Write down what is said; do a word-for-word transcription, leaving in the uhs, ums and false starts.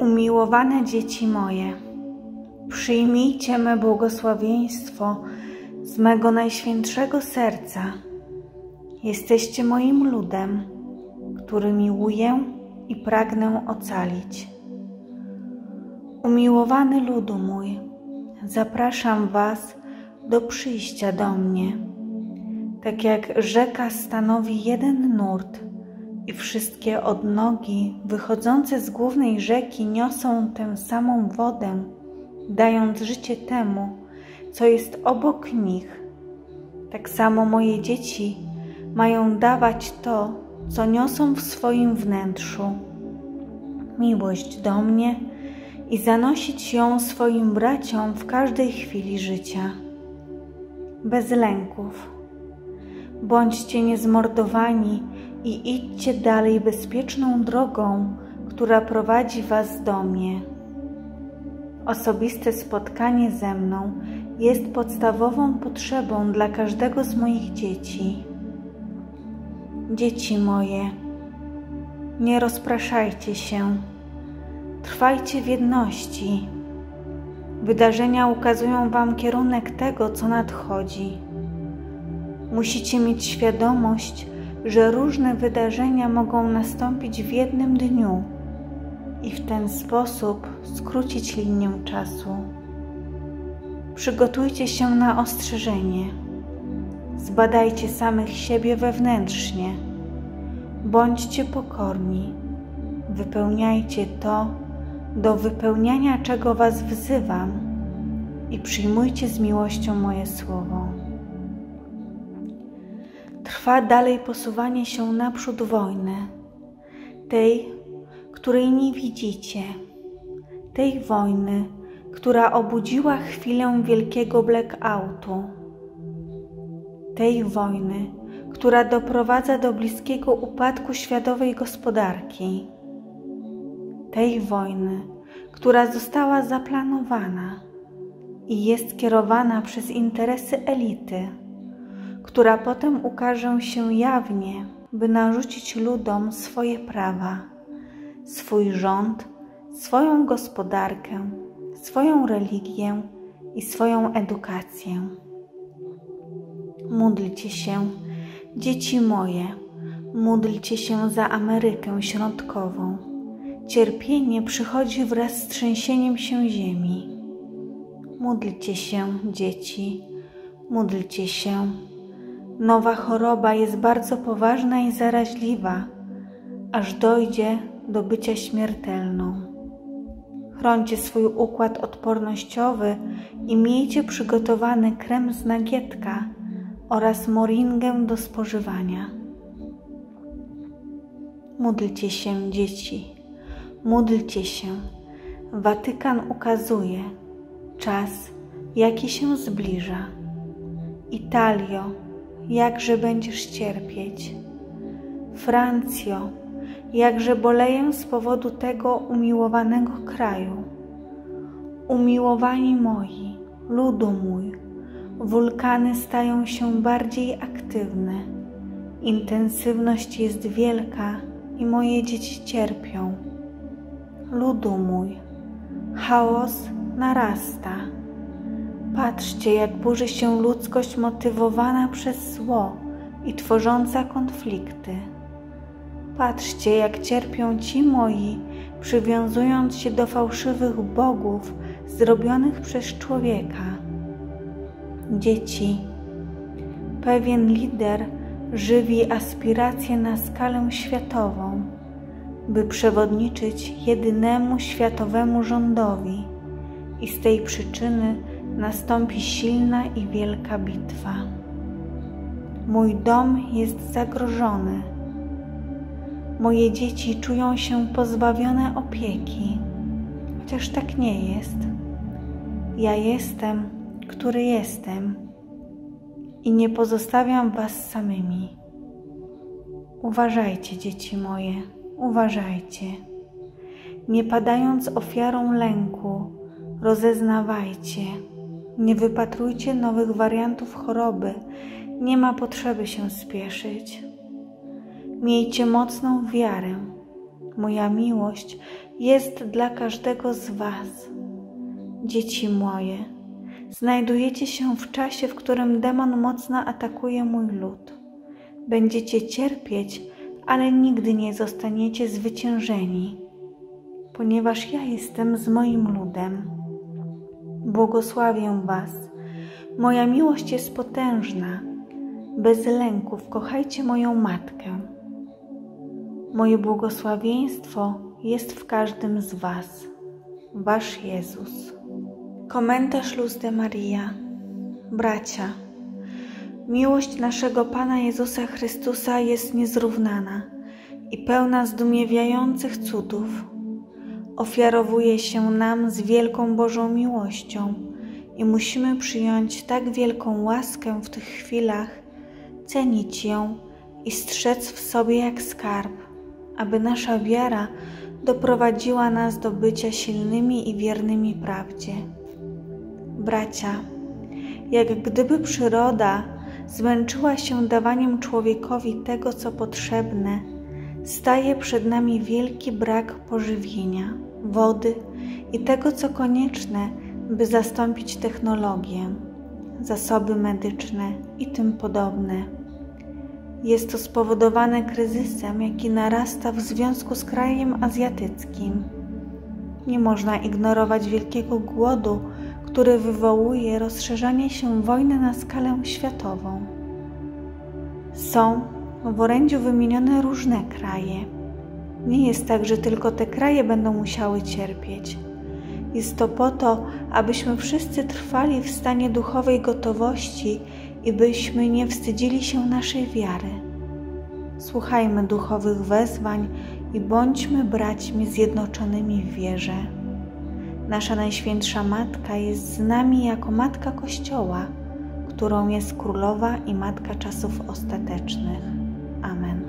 Umiłowane dzieci moje, przyjmijcie me błogosławieństwo z mego najświętszego serca. Jesteście moim ludem, który miłuję i pragnę ocalić. Umiłowany ludu mój, zapraszam was do przyjścia do mnie. Tak jak rzeka stanowi jeden nurt i wszystkie odnogi wychodzące z głównej rzeki niosą tę samą wodę, dając życie temu, co jest obok nich, tak samo moje dzieci mają dawać to, co niosą w swoim wnętrzu. Miłość do mnie i zanosić ją swoim braciom w każdej chwili życia. Bez lęków. Bądźcie niezmordowani i idźcie dalej bezpieczną drogą, która prowadzi was do mnie. Osobiste spotkanie ze mną jest podstawową potrzebą dla każdego z moich dzieci. Dzieci moje, nie rozpraszajcie się, trwajcie w jedności. Wydarzenia ukazują wam kierunek tego, co nadchodzi. Musicie mieć świadomość, że różne wydarzenia mogą nastąpić w jednym dniu i w ten sposób skrócić linię czasu. Przygotujcie się na ostrzeżenie. Zbadajcie samych siebie wewnętrznie. Bądźcie pokorni. Wypełniajcie to, do wypełniania czego was wzywam, i przyjmujcie z miłością moje słowo. Trwa dalej posuwanie się naprzód wojny, tej, której nie widzicie, tej wojny, która obudziła chwilę wielkiego blackoutu, tej wojny, która doprowadza do bliskiego upadku światowej gospodarki, tej wojny, która została zaplanowana i jest kierowana przez interesy elity, która potem ukaże się jawnie, by narzucić ludom swoje prawa, swój rząd, swoją gospodarkę, swoją religię i swoją edukację. Módlcie się, dzieci moje, módlcie się za Amerykę Środkową. Cierpienie przychodzi wraz z trzęsieniem się ziemi. Módlcie się, dzieci, módlcie się. Nowa choroba jest bardzo poważna i zaraźliwa, aż dojdzie do bycia śmiertelną. Chrońcie swój układ odpornościowy i miejcie przygotowany krem z nagietka oraz moringę do spożywania. Módlcie się, dzieci, módlcie się. Watykan ukazuje czas, jaki się zbliża. Italio, jakże będziesz cierpieć. Francjo, jakże boleję z powodu tego umiłowanego kraju. Umiłowani moi, ludu mój, wulkany stają się bardziej aktywne. Intensywność jest wielka i moje dzieci cierpią. Ludu mój, chaos narasta. Patrzcie, jak burzy się ludzkość motywowana przez zło i tworząca konflikty. Patrzcie, jak cierpią ci moi, przywiązując się do fałszywych bogów zrobionych przez człowieka. Dzieci, pewien lider żywi aspiracje na skalę światową, by przewodniczyć jedynemu światowemu rządowi, i z tej przyczyny nastąpi silna i wielka bitwa. Mój dom jest zagrożony. Moje dzieci czują się pozbawione opieki, chociaż tak nie jest. Ja jestem, który jestem, i nie pozostawiam was samymi. Uważajcie, dzieci moje, uważajcie. Nie padając ofiarą lęku, rozeznawajcie. Nie wypatrujcie nowych wariantów choroby, nie ma potrzeby się spieszyć. Miejcie mocną wiarę, moja miłość jest dla każdego z was. Dzieci moje, znajdujecie się w czasie, w którym demon mocno atakuje mój lud. Będziecie cierpieć, ale nigdy nie zostaniecie zwyciężeni, ponieważ ja jestem z moim ludem. Błogosławię was. Moja miłość jest potężna. Bez lęków kochajcie moją matkę. Moje błogosławieństwo jest w każdym z was. Wasz Jezus. Komentarz Luz de Maria. Bracia, miłość naszego Pana Jezusa Chrystusa jest niezrównana i pełna zdumiewających cudów. Ofiarowuje się nam z wielką Bożą miłością i musimy przyjąć tak wielką łaskę w tych chwilach, cenić ją i strzec w sobie jak skarb, aby nasza wiara doprowadziła nas do bycia silnymi i wiernymi prawdzie. Bracia, jak gdyby przyroda zmęczyła się dawaniem człowiekowi tego, co potrzebne, staje przed nami wielki brak pożywienia, wody i tego, co konieczne, by zastąpić technologię, zasoby medyczne i tym podobne. Jest to spowodowane kryzysem, jaki narasta w związku z krajem azjatyckim. Nie można ignorować wielkiego głodu, który wywołuje rozszerzanie się wojny na skalę światową. Są w orędziu wymienione różne kraje. Nie jest tak, że tylko te kraje będą musiały cierpieć. Jest to po to, abyśmy wszyscy trwali w stanie duchowej gotowości i byśmy nie wstydzili się naszej wiary. Słuchajmy duchowych wezwań i bądźmy braćmi zjednoczonymi w wierze. Nasza Najświętsza Matka jest z nami jako Matka Kościoła, którą jest Królowa i Matka Czasów Ostatecznych. Amen.